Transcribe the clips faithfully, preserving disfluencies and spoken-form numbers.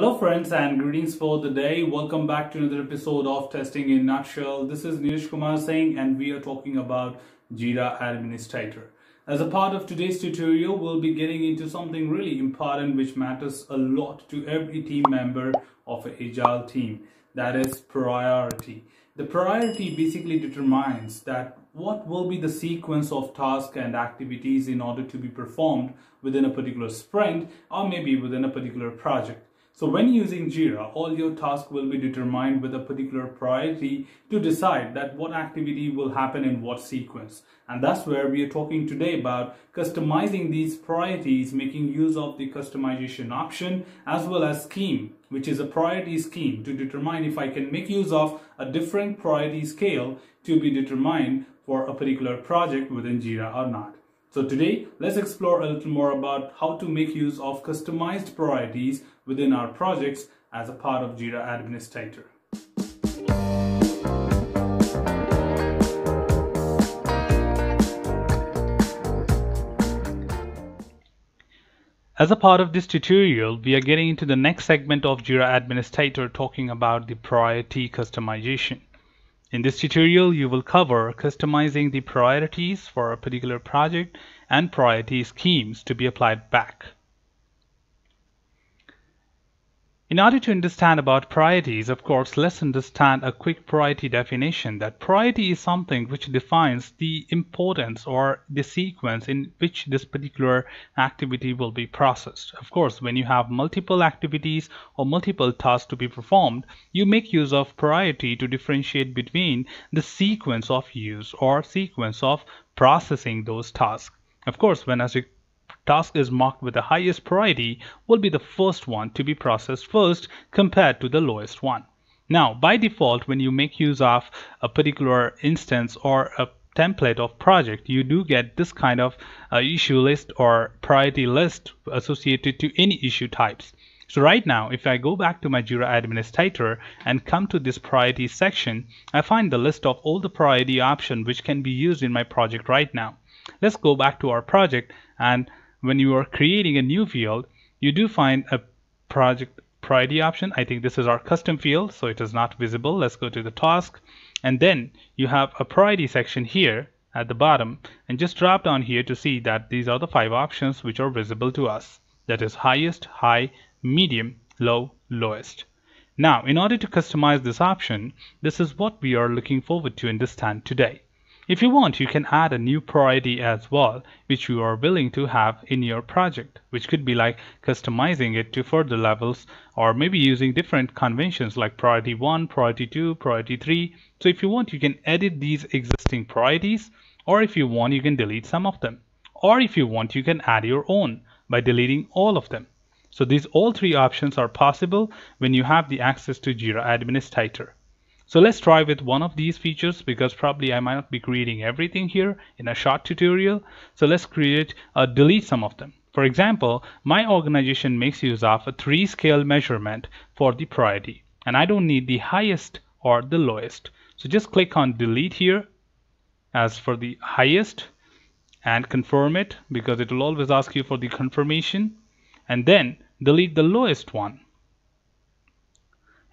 Hello friends and greetings for the day. Welcome back to another episode of Testing in Nutshell. This is Neeraj Kumar Singh and we are talking about Jira Administrator. As a part of today's tutorial, we'll be getting into something really important which matters a lot to every team member of an Agile team. That is priority. The priority basically determines that what will be the sequence of tasks and activities in order to be performed within a particular sprint or maybe within a particular project. So when using Jira, all your tasks will be determined with a particular priority to decide that what activity will happen in what sequence. And that's where we are talking today about customizing these priorities, making use of the customization option as well as scheme, which is a priority scheme to determine if I can make use of a different priority scale to be determined for a particular project within Jira or not. So today, let's explore a little more about how to make use of customized priorities within our projects as a part of Jira Administrator. As a part of this tutorial, we are getting into the next segment of Jira Administrator, talking about the priority customization. In this tutorial, you will cover customizing the priorities for a particular project and priority schemes to be applied back. In order to understand about priorities, of course, let's understand a quick priority definition. That priority is something which defines the importance or the sequence in which this particular activity will be processed. Of course, when you have multiple activities or multiple tasks to be performed, you make use of priority to differentiate between the sequence of use or sequence of processing those tasks. Of course, when as you task is marked with the highest priority, will be the first one to be processed first compared to the lowest one. Now, by default, when you make use of a particular instance or a template of project, you do get this kind of uh, issue list or priority list associated to any issue types. So right now, if I go back to my Jira Administrator and come to this priority section, I find the list of all the priority options which can be used in my project right now. Let's go back to our project, and when you are creating a new field, you do find a project priority option. I think this is our custom field, so it is not visible. Let's go to the task, and then you have a priority section here at the bottom, and just drop down here to see that these are the five options which are visible to us. That is highest, high, medium, low, lowest. Now, in order to customize this option, this is what we are looking forward to understand today. If you want, you can add a new priority as well, which you are willing to have in your project, which could be like customizing it to further levels or maybe using different conventions like priority one, priority two, priority three. So if you want, you can edit these existing priorities, or if you want, you can delete some of them. Or if you want, you can add your own by deleting all of them. So these all three options are possible when you have the access to Jira Administrator. So let's try with one of these features, because probably I might not be creating everything here in a short tutorial. So let's create or delete some of them. For example, my organization makes use of a three scale measurement for the priority, and I don't need the highest or the lowest. So just click on delete here as for the highest and confirm it, because it will always ask you for the confirmation, and then delete the lowest one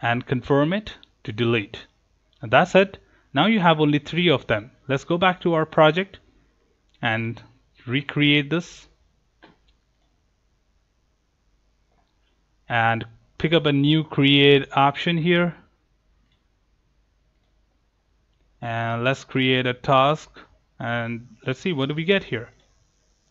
and confirm it to delete. And that's it. Now you have only three of them. Let's go back to our project and recreate this and pick up a new create option here, and let's create a task, and let's see what do we get here.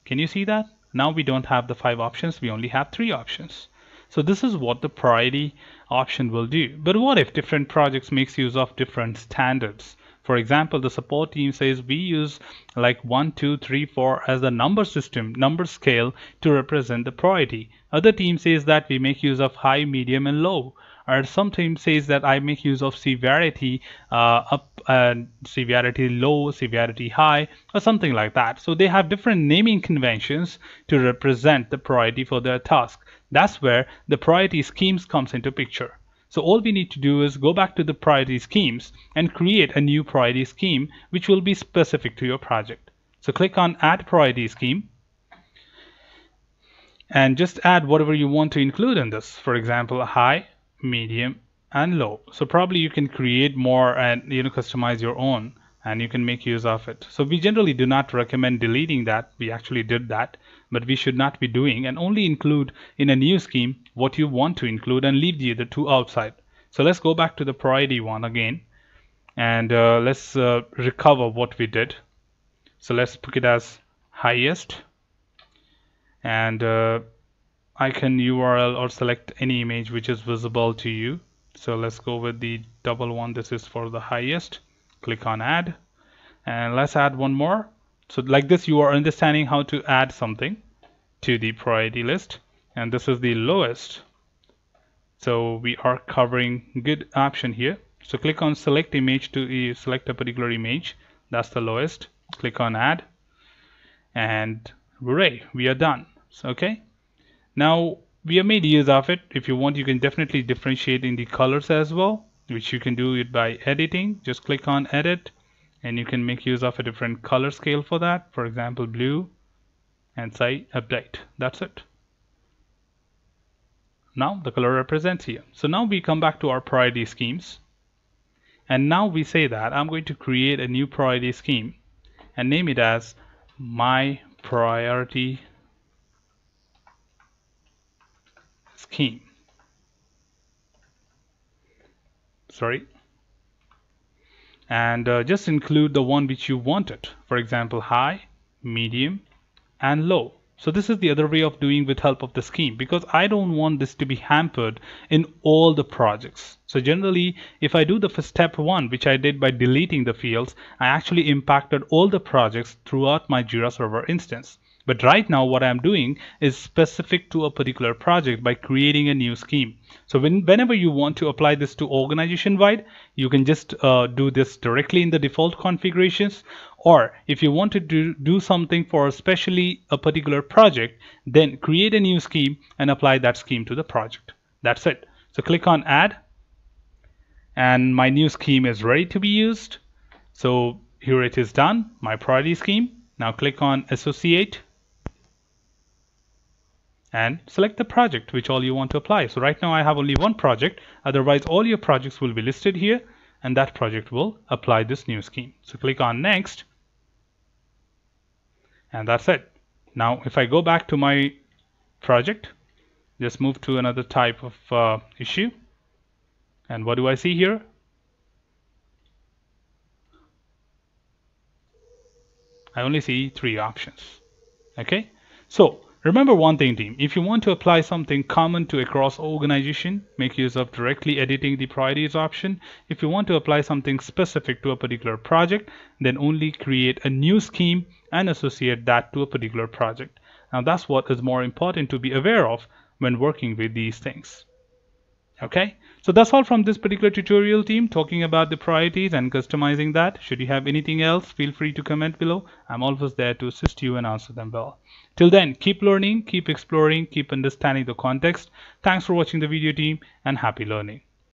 Can you see that? Now we don't have the five options, we only have three options. So this is what the priority option will do. But what if different projects makes use of different standards? For example, the support team says we use like one, two, three, four as the number system, number scale to represent the priority. Other team says that we make use of high, medium, and low. Or some team says that I make use of severity uh, up, uh, severity low, severity high, or something like that. So they have different naming conventions to represent the priority for their task. That's where the priority schemes comes into picture. So all we need to do is go back to the priority schemes and create a new priority scheme which will be specific to your project. So click on add priority scheme, and just add whatever you want to include in this. For example, high, medium, and low. So probably you can create more and, you know, customize your own, and you can make use of it. So we generally do not recommend deleting that. We actually did that, but we should not be doing, and only include in a new scheme what you want to include and leave the other two outside. So let's go back to the priority one again, and uh, let's uh, recover what we did. So let's pick it as highest, and uh, icon U R L, or select any image which is visible to you. So let's go with the double one. This is for the highest. Click on add, and let's add one more. So like this, you are understanding how to add something to the priority list. And this is the lowest, so we are covering good option here. So click on select image to select a particular image. That's the lowest. Click on add, and hooray, we are done. So, okay, now we have made use of it. If you want, you can definitely differentiate in the colors as well, which you can do it by editing. Just click on edit, and you can make use of a different color scale for that. For example, blue, and say update. That's it. Now the color represents here. So now we come back to our priority schemes, and now we say that I'm going to create a new priority scheme and name it as my priority scheme. Sorry, and uh, just include the one which you wanted. For example, high, medium, and low. So this is the other way of doing with help of the scheme, because I don't want this to be hampered in all the projects. So generally, if I do the first step one, which I did by deleting the fields, I actually impacted all the projects throughout my Jira Server instance. But right now what I'm doing is specific to a particular project by creating a new scheme. So when, whenever you want to apply this to organization wide, you can just uh, do this directly in the default configurations. Or if you want to do, do something for especially a particular project, then create a new scheme and apply that scheme to the project. That's it. So click on add, and my new scheme is ready to be used. So here it is done, my priority scheme. Now click on associate, and select the project which all you want to apply. So right now I have only one project, otherwise all your projects will be listed here, and that project will apply this new scheme. So click on next, and that's it. Now if I go back to my project, just move to another type of uh, issue, and what do I see here? I only see three options. Okay, so remember one thing, team. If you want to apply something common to across organization, make use of directly editing the priorities option. If you want to apply something specific to a particular project, then only create a new scheme and associate that to a particular project. Now that's what is more important to be aware of when working with these things. Okay, so that's all from this particular tutorial, team, talking about the priorities and customizing that. Should you have anything else, feel free to comment below. I'm always there to assist you and answer them well. Till then, keep learning, keep exploring, keep understanding the context. Thanks for watching the video, team, and happy learning.